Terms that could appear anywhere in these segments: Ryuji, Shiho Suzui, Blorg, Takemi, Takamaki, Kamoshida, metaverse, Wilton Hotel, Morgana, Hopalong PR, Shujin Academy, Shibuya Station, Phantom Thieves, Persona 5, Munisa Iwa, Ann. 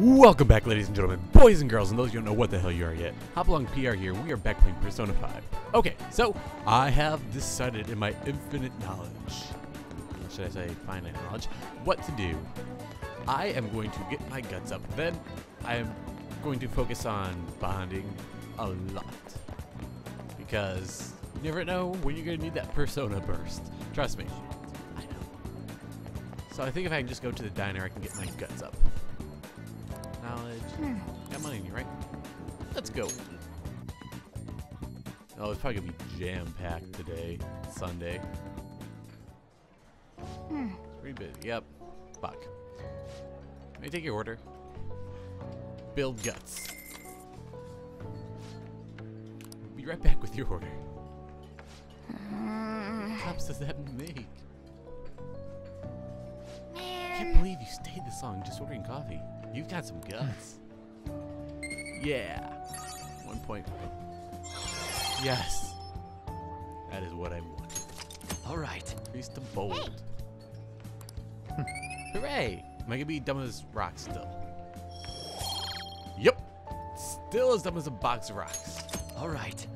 Welcome back, ladies and gentlemen, boys and girls, and those who don't know what the hell you are yet. Hopalong PR here. We are back playing Persona 5. Okay, so I have decided in my infinite knowledge, or should I say finite knowledge, what to do. I am going to get my guts up. Then I am going to focus on bonding a lot, because you never know when you're going to need that Persona burst. Trust me. I know. So I think if I can just go to the diner, I can get my guts up. Knowledge. Got money in you, right? Let's go. Oh, it's probably gonna be jam-packed today, Sunday. It's pretty busy. Yep. Fuck. Let me take your order. Build guts. Be right back with your order. What cups does that make? I can't believe you stayed this long just ordering coffee. You've got some guts. Yeah. 1 point. Yes. That is what I want. Alright. Increase the bold. Hey. Hooray! Am I gonna be dumb as rocks still? Yep. Still as dumb as a box of rocks. Alright.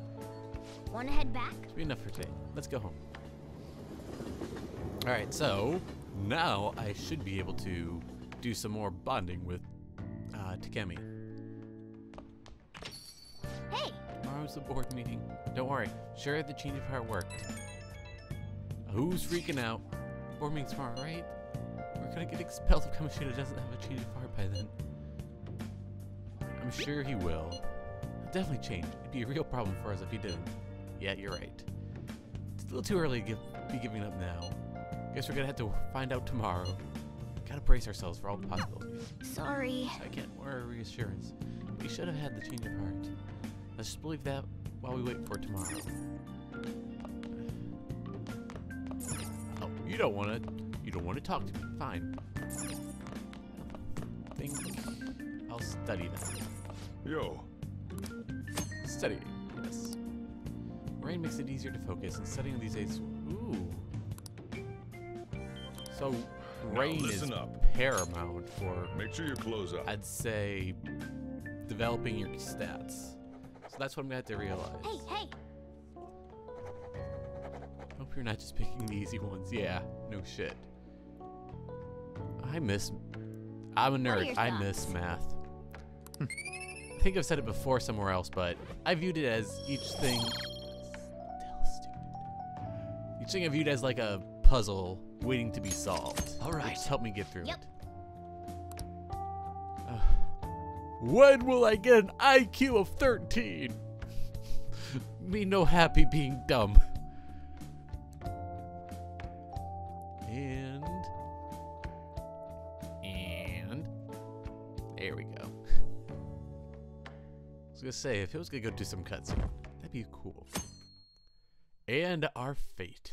Wanna head back? Should be enough for today. Let's go home. Alright, so now I should be able to do some more bonding with Takemi. Hey! Tomorrow's the board meeting. Don't worry. Sure, the change of heart worked. Who's freaking out? Board meeting's tomorrow, right? We're gonna get expelled if Kamoshida doesn't have a change of heart by then. I'm sure he will. It'll definitely change. It'd be a real problem for us if he didn't. Yeah, you're right. It's a little too early to be giving up now. Guess we're gonna have to find out tomorrow. Gotta brace ourselves for all the possibilities. Sorry. I can't wear a reassurance. We should have had the change of heart. Let's just believe that while we wait for tomorrow. Oh, you don't wanna talk to me. Fine. I think I'll study that. Yo. Study, yes. Rain makes it easier to focus, and studying these days. Ooh. So rain is paramount for, make sure your clothes up, I'd say, developing your stats. So that's what I'm gonna have to realize. Hey. Hope you're not just picking the easy ones. Yeah, no shit. I'm a nerd. I miss math. I think I've said it before somewhere else, but I viewed it as each thing I viewed as like a puzzle waiting to be solved. All right, help me get through it. When will I get an IQ of 13? Me no happy being dumb. And there we go. I was gonna say, if it was gonna go do some cutscene, that'd be cool. And our fate.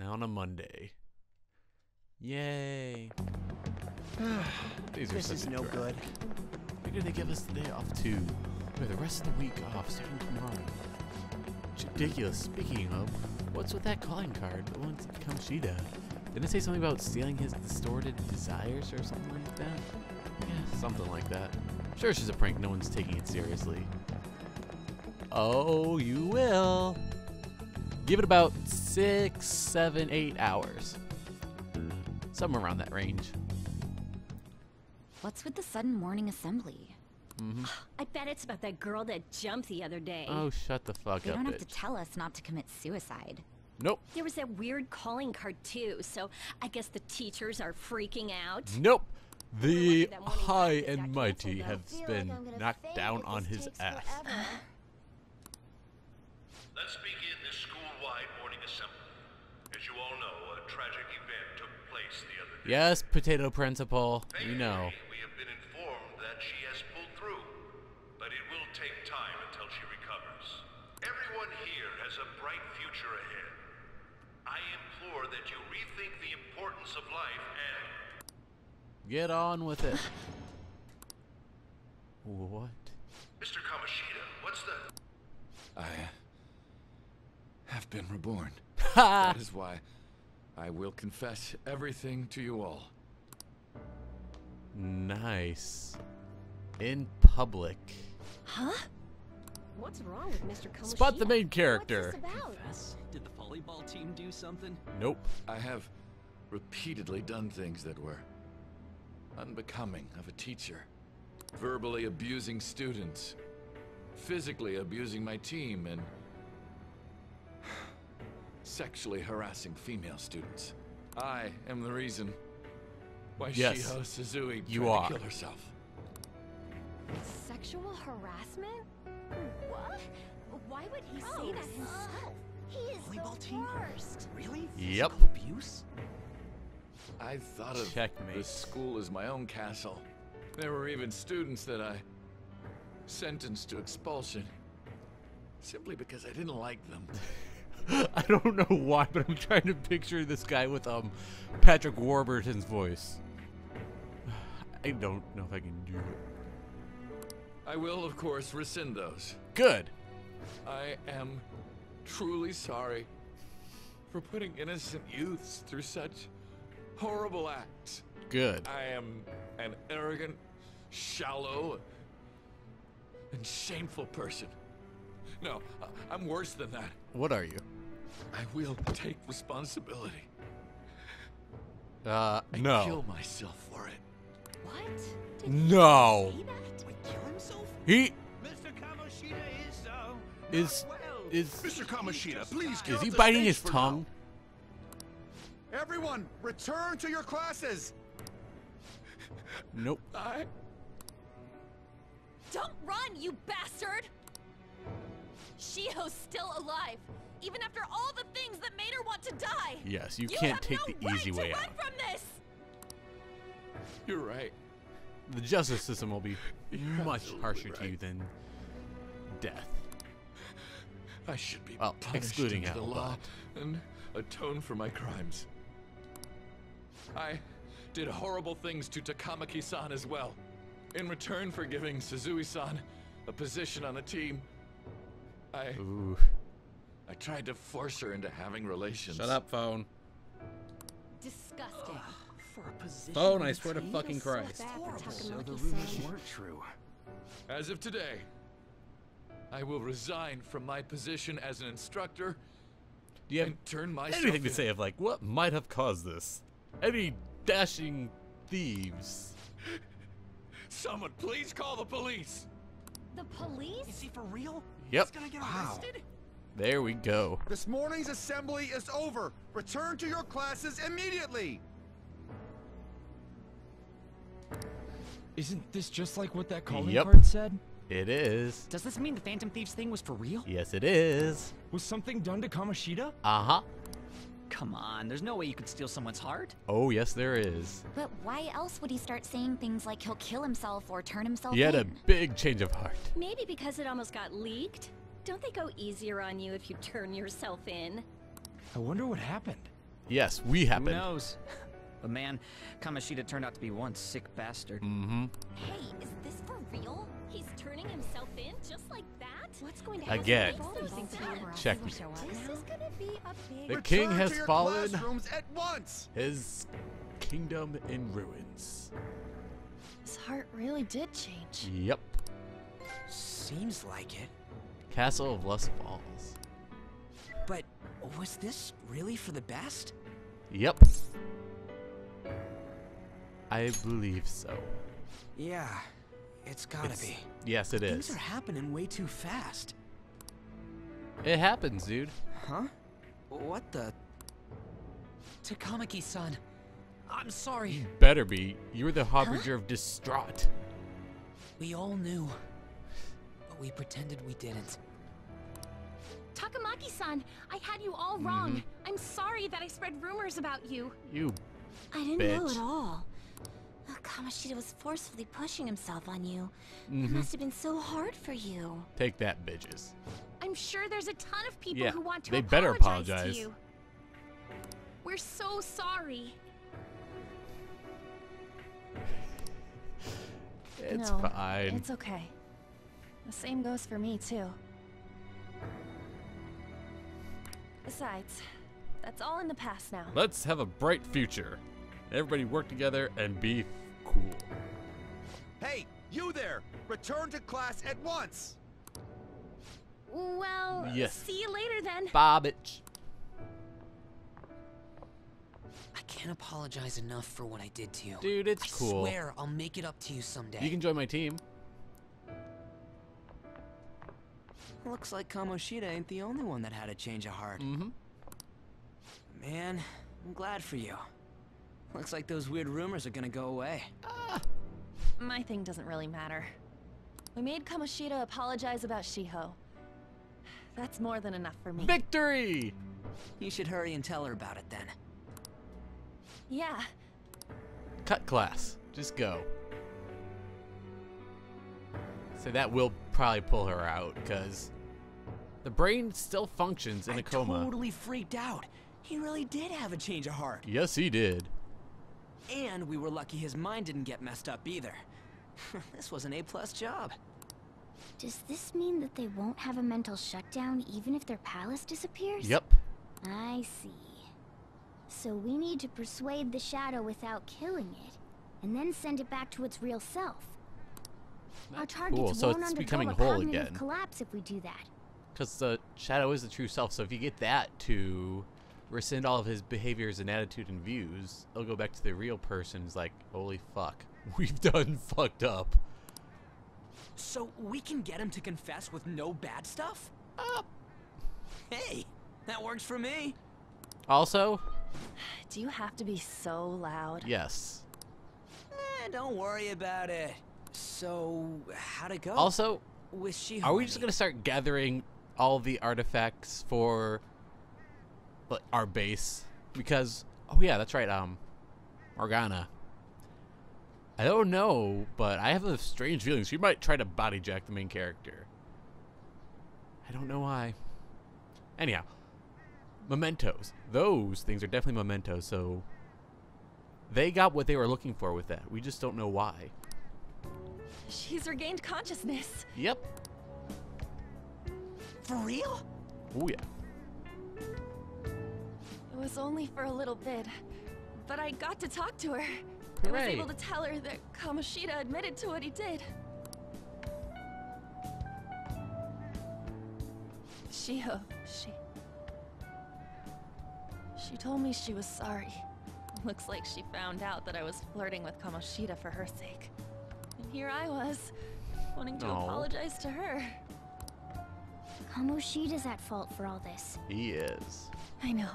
On a Monday. Yay. This is no good. Why did they give us the day off too? We have the rest of the week off starting tomorrow. It's ridiculous. Speaking of, what's with that calling card? The one to Kamoshida. Didn't it say something about stealing his distorted desires or something like that? Yeah, something like that. I'm sure it's just a prank. No one's taking it seriously. Oh, you will. Give it about 6, 7, 8 hours. Somewhere around that range. What's with the sudden morning assembly? Mm-hmm. I bet it's about that girl that jumped the other day. Oh, shut the fuck up, bitch. You don't have to tell us not to commit suicide. Nope. There was that weird calling card too, so I guess the teachers are freaking out. Nope. The high and mighty have been knocked down on his ass. Let's begin this school-wide morning assembly. As you all know, a tragic event took place the other day. Yes, Potato Principal, you know. We have been informed that she has pulled through, but it will take time until she recovers. Everyone here has a bright future ahead. I implore that you rethink the importance of life and... Get on with it. What? Mr. Kamoshida, what's the... I've been reborn. That is why I will confess everything to you all. Nice. In public. Huh? What's wrong with Mr. Kamoshida? Spot the main character. What's this about? Did the volleyball team do something? Nope. I have repeatedly done things that were unbecoming of a teacher. Verbally abusing students. Physically abusing my team and sexually harassing female students. I am the reason why Shiho Suzui tried to kill herself. Sexual harassment? What? Why would he say that himself? He is the worst. Really? Yep. Physical abuse? I thought of the school as my own castle. There were even students that I sentenced to expulsion simply because I didn't like them. I don't know why, but I'm trying to picture this guy with Patrick Warburton's voice. I don't know if I can do it. I will, of course, rescind those. Good. I am truly sorry for putting innocent youths through such horrible acts. Good. I am an arrogant, shallow, and shameful person. No, I'm worse than that. What are you? I will take responsibility. No. I kill myself for it. What? Did he say that? Wait, kill himself? He... Mr. Kamoshida is, Mr. Kamoshida, please kill. Is he biting his tongue? Everyone, return to your classes! Nope. Don't run, you bastard! Shiho's still alive, even after all the things that made her want to die. Yes, you can't take the easy way out. Run from this. You're right. The justice system will be much harsher to you than death. I should be punished into the law and atone for my crimes. I did horrible things to Takamaki-san as well. In return for giving Suzui-san a position on the team, I tried to force her into having relations. Shut up, phone. Disgusting. For a position. Phone, I swear to fucking Christ. So the rumors were true. As of today, I will resign from my position as an instructor. Do you have anything to say of like what might have caused this? Any dashing thieves? Someone please call the police. The police? Is he for real? Yep. He's gonna get arrested? There we go. This morning's assembly is over. Return to your classes immediately. Isn't this just like what that calling card said? It is. Does this mean the Phantom Thieves thing was for real? Yes, it is. Was something done to Kamoshida? Uh-huh. Come on, there's no way you could steal someone's heart. Oh, yes, there is. But why else would he start saying things like he'll kill himself or turn himself in? He had a big change of heart. Maybe because it almost got leaked. Don't they go easier on you if you turn yourself in? I wonder what happened. Yes, we happened. Who knows? But man, Kamoshida turned out to be one sick bastard. Mm-hmm. Hey, is this for real? He's turning himself in just like that? What's going to again, check me. The king has fallen. At once. His kingdom in ruins. His heart really did change. Yep. Seems like it. Castle of Lust Falls. But was this really for the best? Yep. I believe so. Yeah. It's gotta be. Yes, it is. Things are happening way too fast. It happens, dude. Huh? What the? Takamaki-san, I'm sorry. You better be. You're the harbinger of distraught. We all knew, but we pretended we didn't. Takamaki-san, I had you all wrong. I'm sorry that I spread rumors about you. I didn't know at all. Kamoshida was forcefully pushing himself on you. It must have been so hard for you. Take that, bitches. I'm sure there's a ton of people who want to apologize to you. We're so sorry. It's fine. It's okay. The same goes for me, too. Besides, that's all in the past now. Let's have a bright future. Everybody work together and be cool. Hey, You there! Return to class at once! Well, yes. See you later then. Bobbage. I can't apologize enough for what I did to you. Dude, it's cool. I swear I'll make it up to you someday. You can join my team. Looks like Kamoshida ain't the only one that had a change of heart. Mm-hmm. Man, I'm glad for you. Looks like those weird rumors are gonna go away. My thing doesn't really matter. We made Kamoshida apologize about Shiho. That's more than enough for me. Victory! You should hurry and tell her about it then. Yeah. Cut class. Just go. So that will probably pull her out, because the brain still functions in a coma. I totally freaked out. He really did have a change of heart. Yes, he did. And we were lucky his mind didn't get messed up either. This was an A+ job. Does this mean that they won't have a mental shutdown even if their palace disappears? Yep. I see. So we need to persuade the shadow without killing it, and then send it back to its real self. That's our targets cool. So won't it's becoming whole again. Collapse if we do that. Because the shadow is the true self. So if you get that to rescind all of his behaviors and attitude and views, it'll go back to the real person. It's like, holy fuck, we've done fucked up. So we can get him to confess with no bad stuff? Hey, that works for me. Also, do you have to be so loud? Yes. Don't worry about it. So, how'd it go? Also, are we just gonna start gathering all the artifacts for our base? Because, oh yeah, that's right, Morgana. I don't know, but I have a strange feeling she might try to bodyjack the main character. I don't know why. Anyhow, mementos. Those things are definitely mementos, so they got what they were looking for with that. We just don't know why. She's regained consciousness. Yep. For real? Oh, yeah. It was only for a little bit, but I got to talk to her. Hooray. I was able to tell her that Kamoshida admitted to what he did. She told me she was sorry. Looks like she found out that I was flirting with Kamoshida for her sake. And here I was, wanting to apologize to her. Kamoshida's at fault for all this. He is. I know.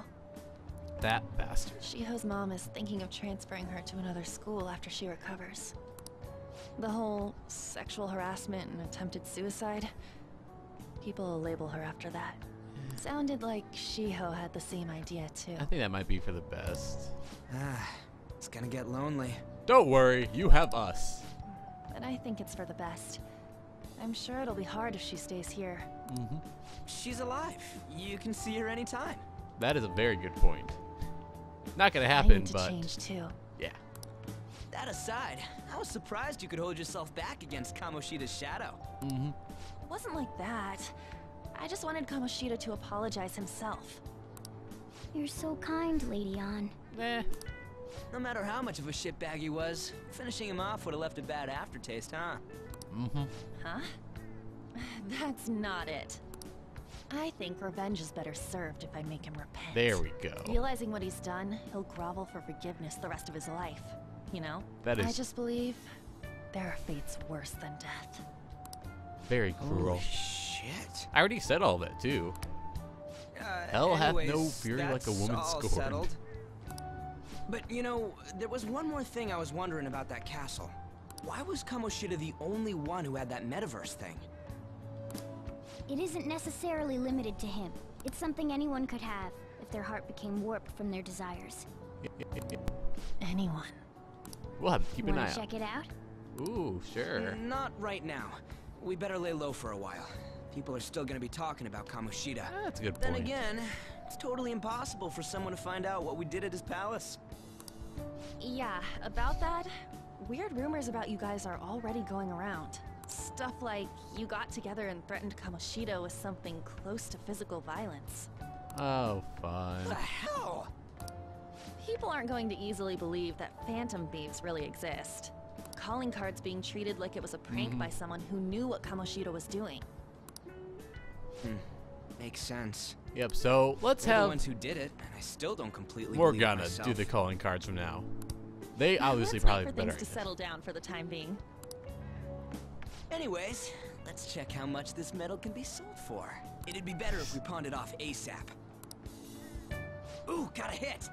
That bastard. Shiho's mom is thinking of transferring her to another school after she recovers. The whole sexual harassment and attempted suicide, people will label her after that. Sounded like Shiho had the same idea too. I think that might be for the best. It's gonna get lonely. Don't worry, you have us. But I think it's for the best. I'm sure it'll be hard if she stays here. Mm-hmm. She's alive. You can see her anytime. That is a very good point. Not gonna happen, I need to change too. Yeah. That aside, I was surprised you could hold yourself back against Kamoshida's shadow. Mm-hmm. It wasn't like that. I just wanted Kamoshida to apologize himself. You're so kind, Lady Ann. No matter how much of a shitbag he was, finishing him off would have left a bad aftertaste, huh? Mm-hmm. Huh? That's not it. I think revenge is better served if I make him repent. There we go. Realizing what he's done, he'll grovel for forgiveness the rest of his life. You know? That is... I just believe there are fates worse than death. Very cruel. Holy shit. I already said all that, too. Hell anyways, hath no fury like a woman scorned. Settled. But, you know, there was one more thing I was wondering about that castle. Why was Kamoshida the only one who had that metaverse thing? It isn't necessarily limited to him. It's something anyone could have if their heart became warped from their desires. Anyone. We'll have to keep an eye out. Check it out? Ooh, sure. Not right now. We better lay low for a while. People are still going to be talking about Kamoshida. That's a good point. Then again, it's totally impossible for someone to find out what we did at his palace. Yeah, about that, weird rumors about you guys are already going around. Stuff like you got together and threatened Kamoshida with something close to physical violence. Oh, fun. The hell? People aren't going to easily believe that Phantom Thieves really exist. calling cards being treated like it was a prank by someone who knew what Kamoshida was doing. Makes sense. Yep, so let's have the ones who did it, and I still don't completely Morgana do the calling cards from now. They obviously probably better things to settle down for the time being. Anyways, let's check how much this metal can be sold for. It'd be better if we pawned it off ASAP. Ooh, got a hit.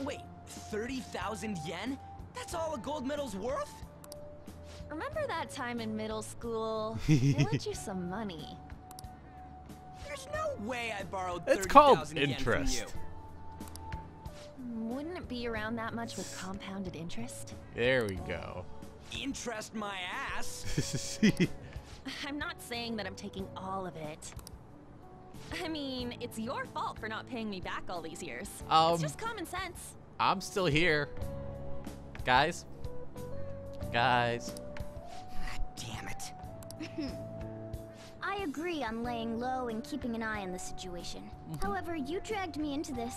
Wait, 30,000 yen? That's all a gold medal's worth? Remember that time in middle school? They lent you some money. There's no way I borrowed 30,000 yen. It's called interest. Wouldn't it be around that much with compounded interest? There we go. Interest my ass. I'm not saying that I'm taking all of it. I mean, it's your fault for not paying me back all these years. It's just common sense. I'm still here. Guys. Guys. God damn it. I agree on laying low and keeping an eye on the situation. However, you dragged me into this.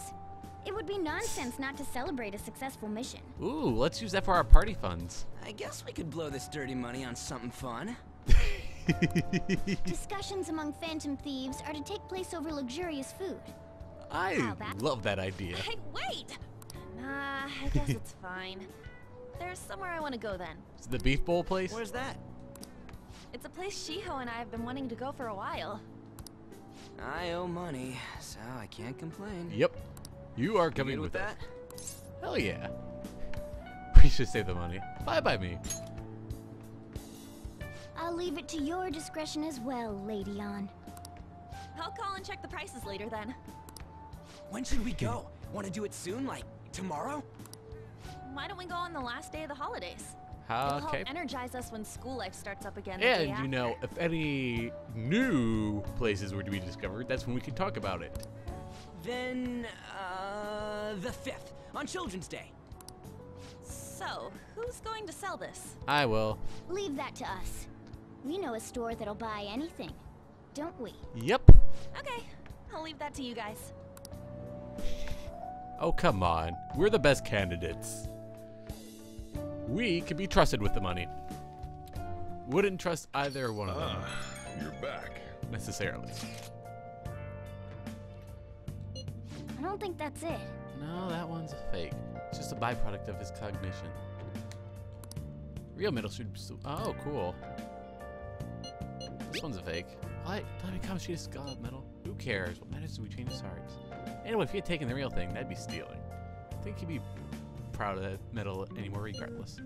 It would be nonsense not to celebrate a successful mission. Ooh, let's use that for our party funds. I guess we could blow this dirty money on something fun. Discussions among Phantom Thieves are to take place over luxurious food. I love that idea. Hey, wait! Nah, I guess it's fine. There's somewhere I want to go then. It's the beef bowl place? Where's that? It's a place Shiho and I have been wanting to go for a while. I owe money, so I can't complain. Yep. You are coming with that? Hell yeah. We should save the money. Bye-bye me. I'll leave it to your discretion as well, Lady Ann. I'll call and check the prices later then. When should we go? Want to do it soon, like tomorrow? Why don't we go on the last day of the holidays? It'll help energize us when school life starts up again. And you know, if any new places were to be discovered, that's when we could talk about it. Then, the 5th, on Children's Day. So, who's going to sell this? I will. Leave that to us. We know a store that'll buy anything, don't we? Yep. Okay, I'll leave that to you guys. Oh, come on. We're the best candidates. We can be trusted with the money. Wouldn't trust either one of them. You're back. Necessarily. I don't think that's it. No, that one's a fake. It's just a byproduct of his cognition. Real metal should... Oh, cool. This one's a fake. What? Tommy Kamoshida's skull of metal? Who cares? What matters is we change his hearts. Anyway, if he had taken the real thing, that'd be stealing. I think he'd be proud of that metal anymore regardless.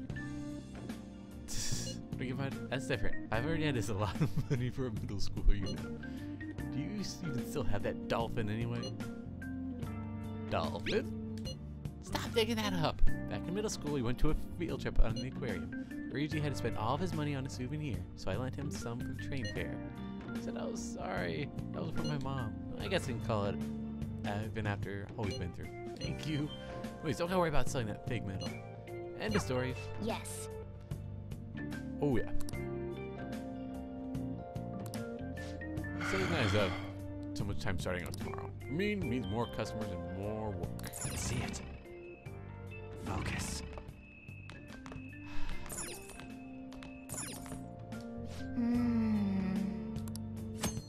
That's different. 500 yen is a lot of money for a middle schooler, you know. Do you even still have that dolphin anyway? Dolphin? Stop digging that up! Back in middle school, we went to a field trip on the aquarium. Ryuji had to spend all of his money on a souvenir, so I lent him some for the train fare. I said I was sorry. That was from my mom. I guess I can call it I've been after all we've been through. Thank you. Wait, so don't worry about selling that fake metal. End of story. Yes. Oh, yeah. So nice of so much time starting out tomorrow. Means more customers and more work. Let's see it. Focus.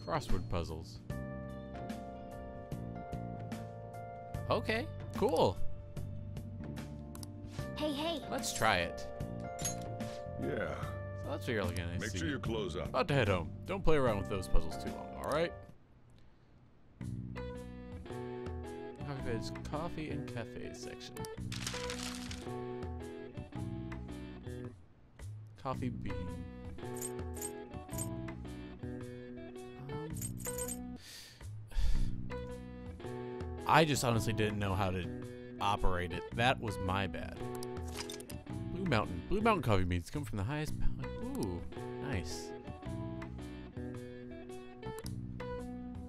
Crossword puzzles. Okay, cool. Hey. Let's try it. Yeah. So that's what you're looking at. Make sure you close up. About to head home. Don't play around with those puzzles too long, alright? Coffee and cafe section. Coffee bean. I just honestly didn't know how to operate it. That was my bad. Blue Mountain. Blue Mountain coffee beans come from the highest mountain. Ooh, nice.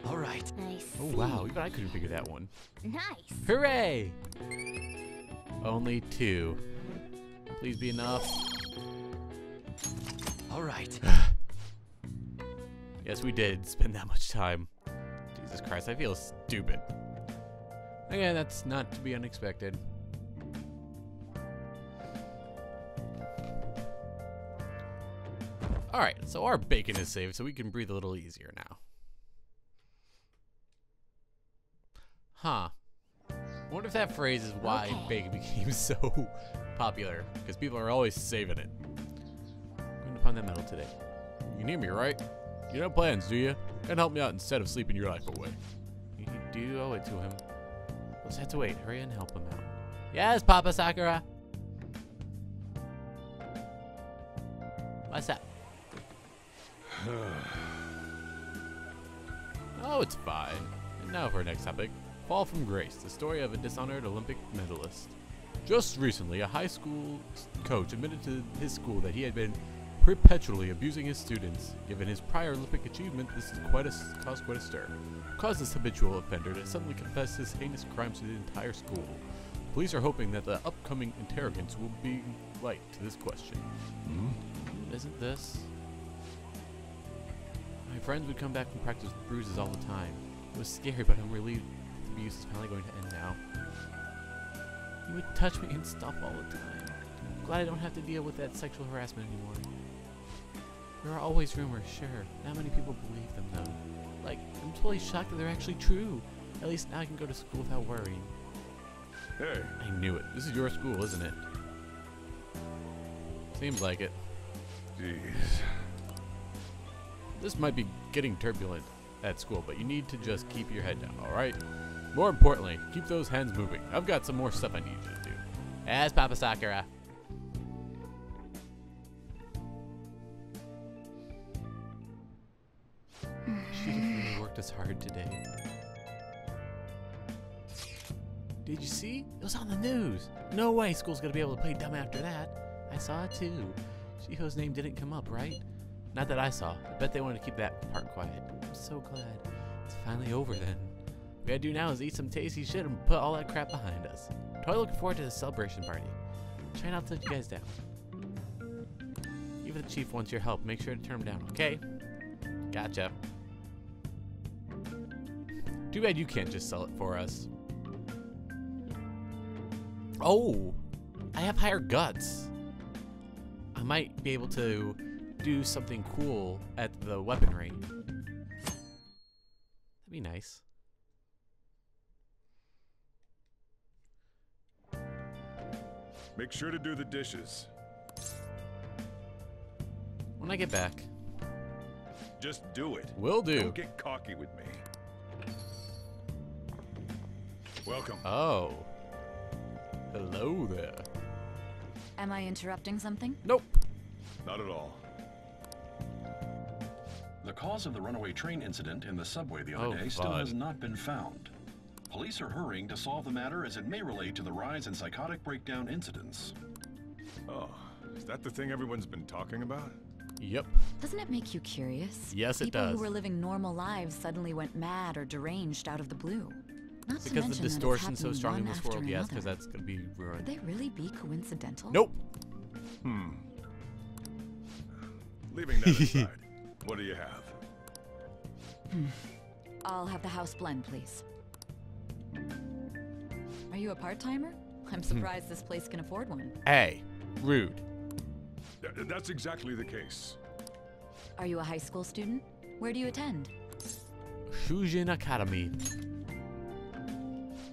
All right. Nice. Oh wow, even I couldn't figure that one. Nice. Hooray! Only two. Please be enough. All right. Yes, we did spend that much time. Jesus Christ, I feel stupid. Okay, that's not to be unexpected. Alright, so our bacon is saved, so we can breathe a little easier now. Huh. I wonder if that phrase is why bacon became so popular, because people are always saving it. I'm going to find that medal today. You need me, right? You don't have plans, do you? And help me out instead of sleeping your life away. You do owe it to him. Let's have to wait. Hurry and help him out. Yes, Papa Sakura! What's that? Oh, it's fine. And now for our next topic. Fall from Grace, the story of a dishonored Olympic medalist. Just recently, a high school coach admitted to his school that he had been perpetually abusing his students. Given his prior Olympic achievement, this caused quite a stir. It caused this habitual offender to suddenly confess his heinous crimes to the entire school. Police are hoping that the upcoming interrogants will be light to this question. Hmm? Isn't this? My friends would come back from practice with bruises all the time. It was scary, but I'm relieved the abuse is finally going to end now. You would touch me and stop all the time. I'm glad I don't have to deal with that sexual harassment anymore. There are always rumors, sure. Not many people believe them, though. Like, I'm totally shocked that they're actually true. At least now I can go to school without worrying. Hey. I knew it. This is your school, isn't it? Seems like it. Jeez. This might be getting turbulent at school, but you need to just keep your head down, alright? More importantly, keep those hands moving. I've got some more stuff I need you to do. As Papa Sakura. She really worked us hard today. Did you see? It was on the news. No way school's gonna be able to play dumb after that. I saw it too. Shiho's name didn't come up, right? Not that I saw. I bet they wanted to keep that part quiet. I'm so glad. It's finally over then. What we gotta do now is eat some tasty shit and put all that crap behind us. Totally looking forward to the celebration party. Try not to let you guys down. Even the chief wants your help. Make sure to turn him down, okay? Gotcha. Too bad you can't just sell it for us. Oh! I have higher guts. I might be able to do something cool at the weaponry. That'd be nice. Make sure to do the dishes. When I get back. Just do it. Will do. Don't get cocky with me. Welcome. Oh. Hello there. Am I interrupting something? Nope. Not at all. The cause of the runaway train incident in the subway the other day still has not been found. Police are hurrying to solve the matter as it may relate to the rise in psychotic breakdown incidents. Oh, is that the thing everyone's been talking about? Yep. Doesn't it make you curious? Yes, it does. People who were living normal lives suddenly went mad or deranged out of the blue. Not because the distortion's so strong in this world, yes, because that's going to be ruined. Could they really be coincidental? Nope. Hmm. Leaving that aside, what do you have? I'll have the house blend, please. Are you a part-timer? I'm surprised this place can afford one. Hey, rude. That's exactly the case. Are you a high school student? Where do you attend? Shujin Academy.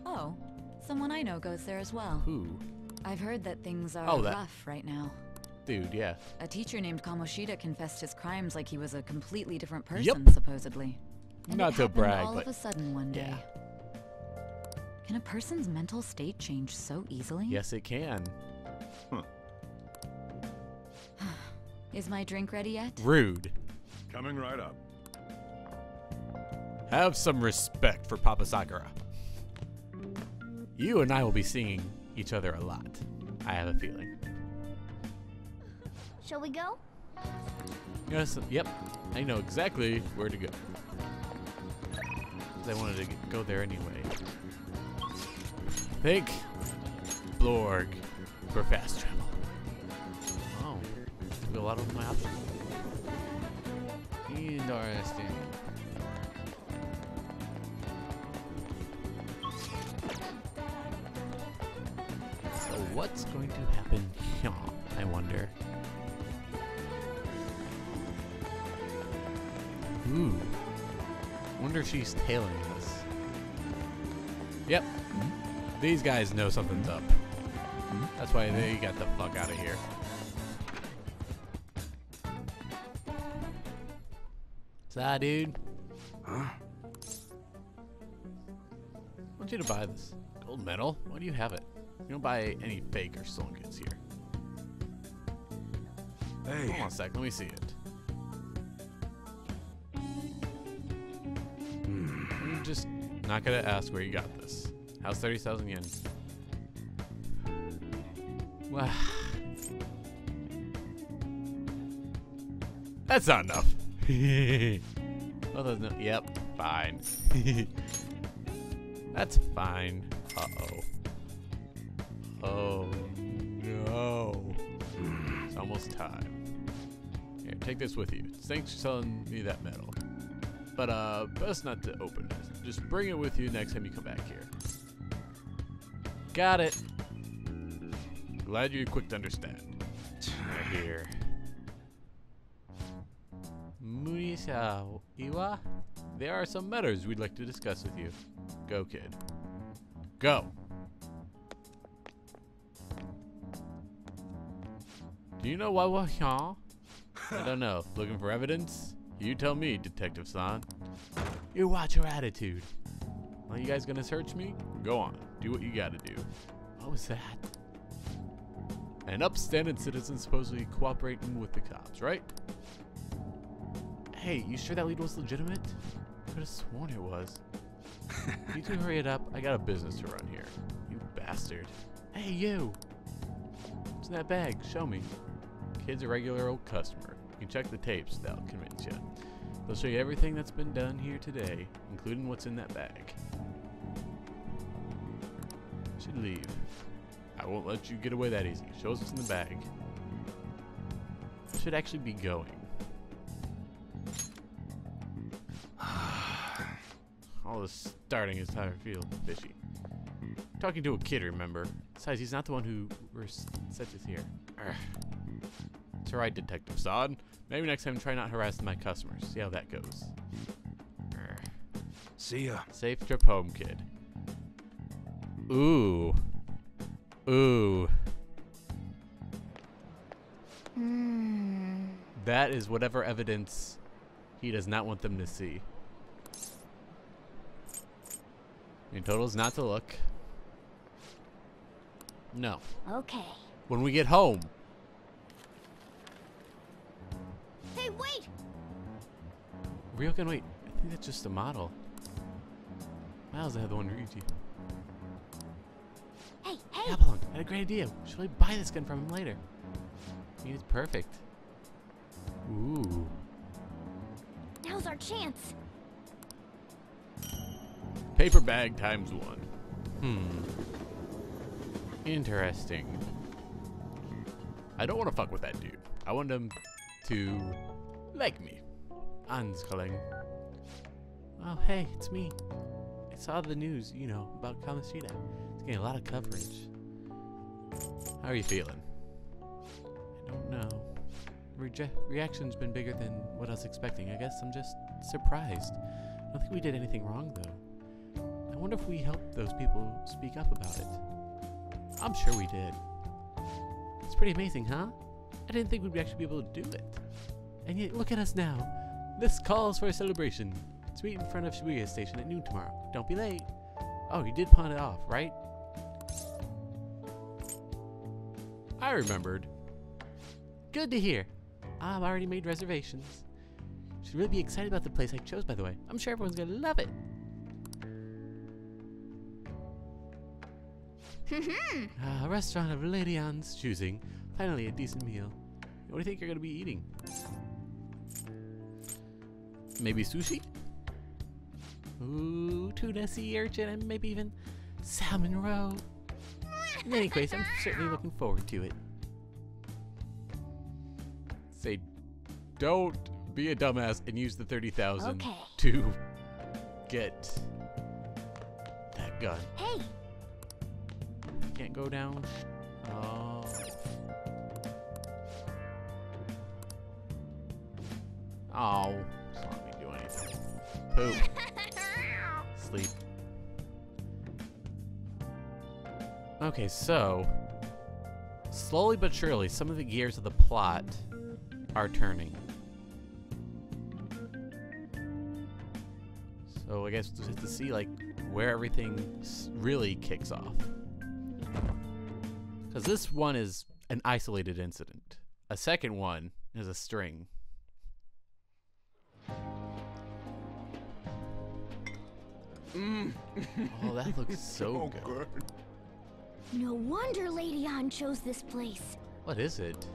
Oh, someone I know goes there as well. Who? I've heard that things are rough right now. Dude, yeah. A teacher named Kamoshida confessed his crimes like he was a completely different person, supposedly. And not to brag, all but of a sudden one day. Can a person's mental state change so easily? Yes, it can. Huh. Is my drink ready yet? Rude. Coming right up. Have some respect for Papa Sakura. You and I will be seeing each other a lot. I have a feeling. Shall we go? Yes, yep. I know exactly where to go. I wanted to go there anyway. Think Blorg for fast travel. Oh, a lot of my options. Interesting. What's going to happen here, I wonder? Ooh. Wonder if she's tailing us. Yep. Mm-hmm. These guys know something's up. Mm-hmm. That's why they got the fuck out of here. Sigh, dude. Huh? I want you to buy this gold medal. Why do you have it? You don't buy any fake or stolen goods here. Hey. Hold on a sec. Let me see it. I'm just not gonna ask where you got this. How's 30,000 yen? Wow. That's not enough. Oh, that's no. Yep. Fine. That's fine. Uh oh. Oh no. It's almost time. Here, take this with you. Thanks for selling me that medal. But best not to open it. Just bring it with you next time you come back here. Got it. Glad you're quick to understand. Right here. Munisa Iwa, there are some matters we'd like to discuss with you. Go, kid. Go. Do you know why we're here? I don't know. Looking for evidence? You tell me, Detective San. You watch your attitude. Are you guys gonna search me? Go on. Do what you gotta do. What was that? An upstanding citizen supposedly cooperating with the cops, right? Hey, you sure that lead was legitimate? I could have sworn it was. You two hurry it up. I got a business to run here. You bastard. Hey, you! What's in that bag? Show me. Kid's a regular old customer. You can check the tapes, that'll convince you. They'll show you everything that's been done here today, including what's in that bag. You should leave. I won't let you get away that easy. Show us what's in the bag. You should actually be going. All this starting is tired feel fishy. Talking to a kid, remember. Besides, he's not the one who set this here. Urgh. That's right, Detective Sod. Maybe next time try not harassing my customers. See how that goes. See ya. Safe trip home, kid. Ooh. Ooh. Mm. That is whatever evidence he does not want them to see. Your total is not to look. No. Okay. When we get home. Hey, wait! Ryokan, wait. I think that's just a model. Miles, I have the one Ryuji. Hey! Abalone, I had a great idea. Should we buy this gun from him later? I mean, it's perfect. Ooh. Now's our chance. Paper bag times one. Hmm. Interesting. I don't want to fuck with that dude. I want him to like me. Ann's calling. Oh, hey, it's me. I saw the news, you know, about Kamoshida. It's getting a lot of coverage. How are you feeling? I don't know. Reaction's been bigger than what I was expecting. I guess I'm just surprised. I don't think we did anything wrong, though. I wonder if we helped those people speak up about it. I'm sure we did. It's pretty amazing, huh? I didn't think we'd actually be able to do it. And yet, look at us now. This calls for a celebration. Let's meet in front of Shibuya Station at noon tomorrow. Don't be late. Oh, you did pawn it off, right? I remembered. Good to hear. I've already made reservations. You should really be excited about the place I chose, by the way. I'm sure everyone's gonna love it. A restaurant of Lady Ann's choosing. Finally, a decent meal. What do you think you're going to be eating? Maybe sushi? Ooh, tuna, sea urchin, and maybe even salmon roe. In any case, I'm certainly looking forward to it. Say, don't be a dumbass and use the 30,000 to get that gun. Hey! Can't go down. Oh. Oh. Just let me do anything. poop. Sleep. Okay, so slowly but surely, some of the gears of the plot are turning. So I guess just to see like where everything really kicks off. Because this one is an isolated incident. A second one is a string. Mm. Oh, that looks so good. No wonder Lady Ann chose this place. What is it?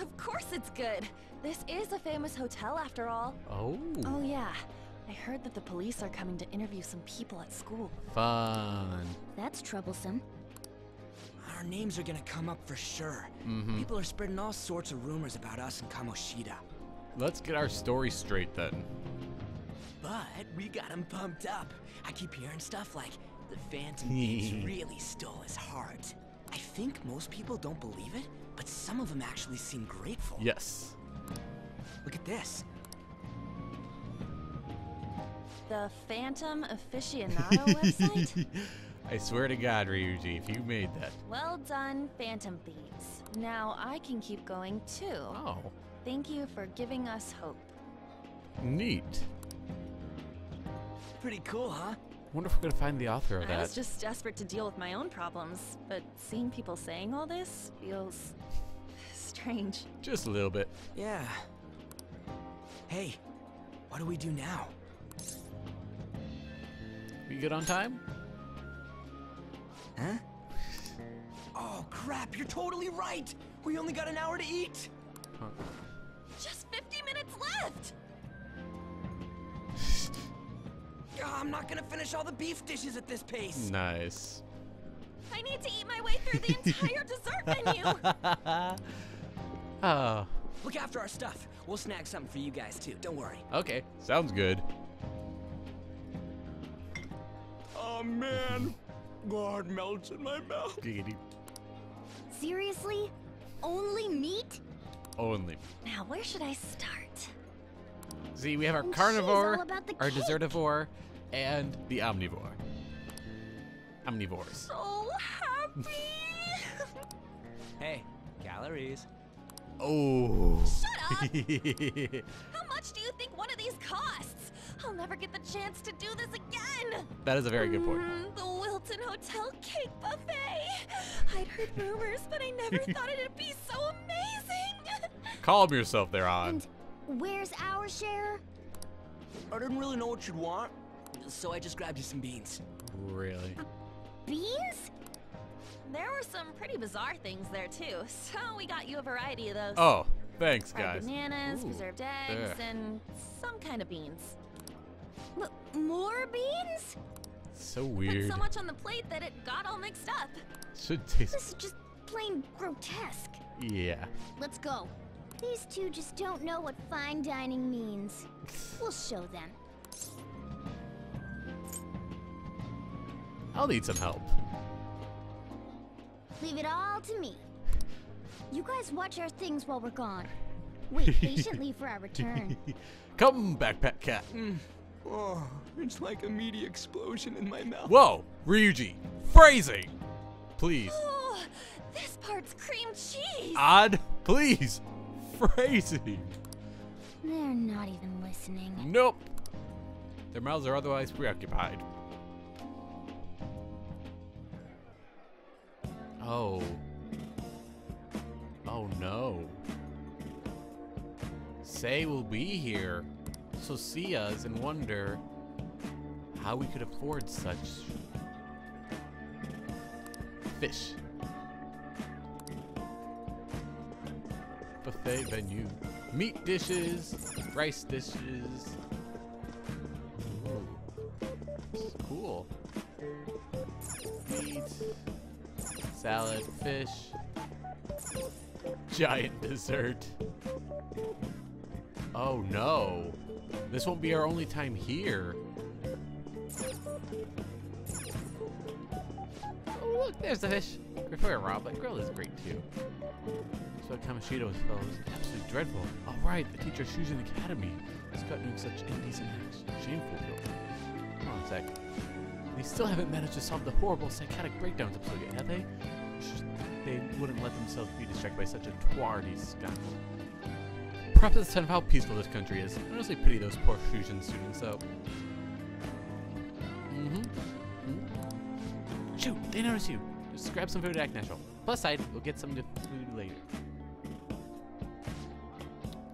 Of course it's good. This is a famous hotel after all. Oh. Oh yeah. I heard that the police are coming to interview some people at school. Fun. That's troublesome. Our names are gonna come up for sure. Mm-hmm. People are spreading all sorts of rumors about us in Kamoshida. Let's get our story straight then. But we got him pumped up. I keep hearing stuff like the Phantom Thieves really stole his heart. I think most people don't believe it, but some of them actually seem grateful. Yes. Look at this. The Phantom Aficionado website? I swear to God, Ryuji, if you made that. Well done, Phantom Thieves. Now I can keep going too. Oh. Thank you for giving us hope. Neat. Pretty cool, huh? Wonder if we're gonna find the author of that. I was just desperate to deal with my own problems, but seeing people saying all this feels strange. Just a little bit. Yeah. Hey, what do we do now? We good on time? Huh? Oh crap, you're totally right! We only got an hour to eat! Huh. Just 50 minutes left! I'm not gonna finish all the beef dishes at this pace. Nice. I need to eat my way through the entire dessert menu. Oh. Look after our stuff. We'll snag something for you guys too. Don't worry. Okay. Sounds good. Oh man, God melts in my mouth. Seriously? Only meat? Only. Now where should I start? See, we have our carnivore, our desertivore, and the omnivore. Omnivores. So happy! Hey, calories. Oh. Shut up! How much do you think one of these costs? I'll never get the chance to do this again. That is a very good point. The Wilton Hotel cake buffet. I'd heard rumors, but I never thought it'd be so amazing. Calm yourself there, Ann. Where's our share? I didn't really know what you'd want, so I just grabbed you some beans. Really? Beans? There were some pretty bizarre things there too, so we got you a variety of those. Oh, thanks, guys. Bananas, ooh, preserved eggs, and some kind of beans. More beans? So weird. Put so much on the plate that it got all mixed up. Should taste. This is just plain grotesque. Yeah. Let's go. These two just don't know what fine dining means. We'll show them. I'll need some help. Leave it all to me. You guys watch our things while we're gone. Wait patiently for our return. Come, backpack cat. Mm. Oh, it's like a media explosion in my mouth. Whoa, Ryuji, phrasing, please. Oh, this part's cream cheese. Odd, please. Crazy. They're not even listening. Nope. Their mouths are otherwise preoccupied. Oh. Oh no. Say will be here. So see us and wonder how we could afford such fish. Buffet venue, meat dishes, rice dishes. Ooh. Cool. Meat, salad, fish, giant dessert. Oh no, this won't be our only time here. Oh, look, there's the fish. Before raw, but grilled is great too. So Kamoshida was absolutely dreadful. All right, the teacher of Shujin Academy has cut doing such indecent acts. Shameful, though. Hold on a sec. They still haven't managed to solve the horrible psychotic breakdowns episode yet, have they? They wouldn't let themselves be distracted by such a twardy scandal. Perhaps it's a sign of how peaceful this country is. I honestly pity those poor Shujin students, though. Shoot, they notice you. Just grab some food to act natural. Plus side, we'll get some food later.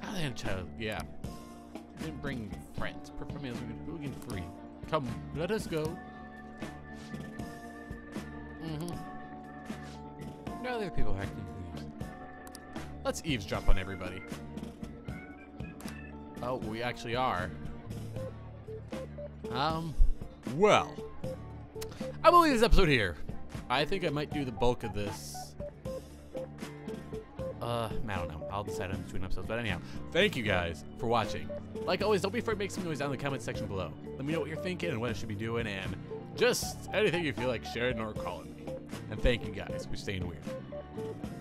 How they had a child? Yeah. They didn't bring friends. Prefer meals are good and free. Come, let us go. No other people hacking the news. Let's eavesdrop on everybody. Oh, we actually are. Well. I'm gonna leave this episode here. I think I might do the bulk of this. I don't know. I'll decide on between episodes. But anyhow, thank you guys for watching. Like always, don't be afraid to make some noise down in the comment section below. Let me know what you're thinking and what I should be doing, and just anything you feel like sharing or calling me. And thank you guys for staying weird.